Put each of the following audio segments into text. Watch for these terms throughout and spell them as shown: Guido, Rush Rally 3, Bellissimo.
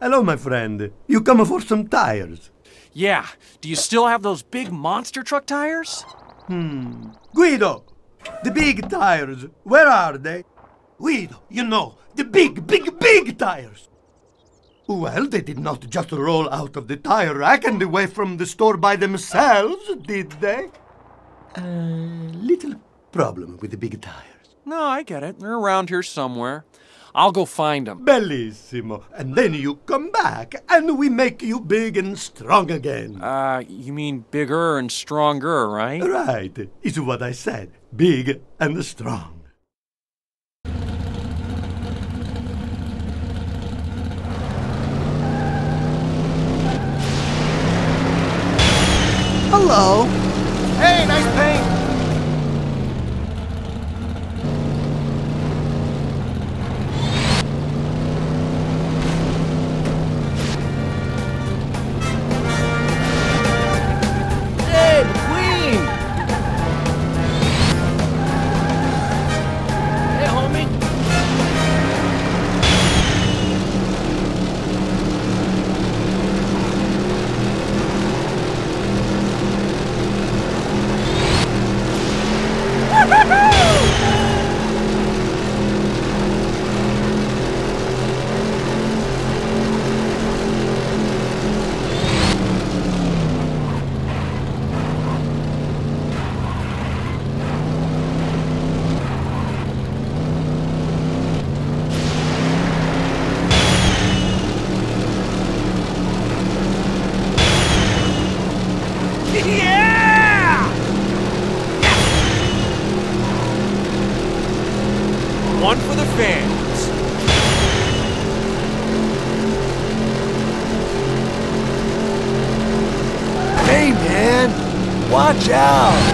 Hello, my friend. You come for some tires? Yeah. Do you still have those big monster truck tires? Guido, the big tires, where are they? Guido, you know, the big tires. Well, they did not just roll out of the tire rack and away from the store by themselves, did they? Little problem with the big tires. No, I get it. They're around here somewhere. I'll go find them. Bellissimo. And then you come back and we make you big and strong again. You mean bigger and stronger, right? Right. It's what I said. Big and strong. Hello. Hey, nice paint. Dead queen. Hey, homie. Yeah! Yes! One for the fans. Hey, man! Watch out!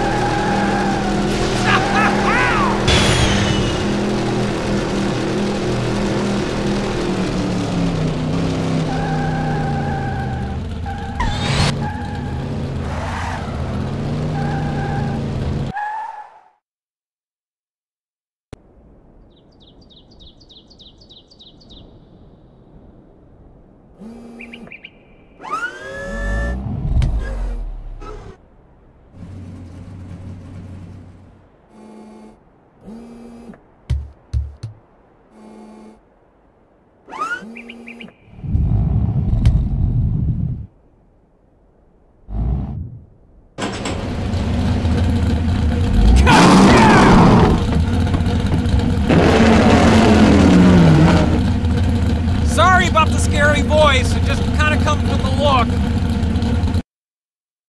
Sorry about the scary voice, it just kind of comes with the look.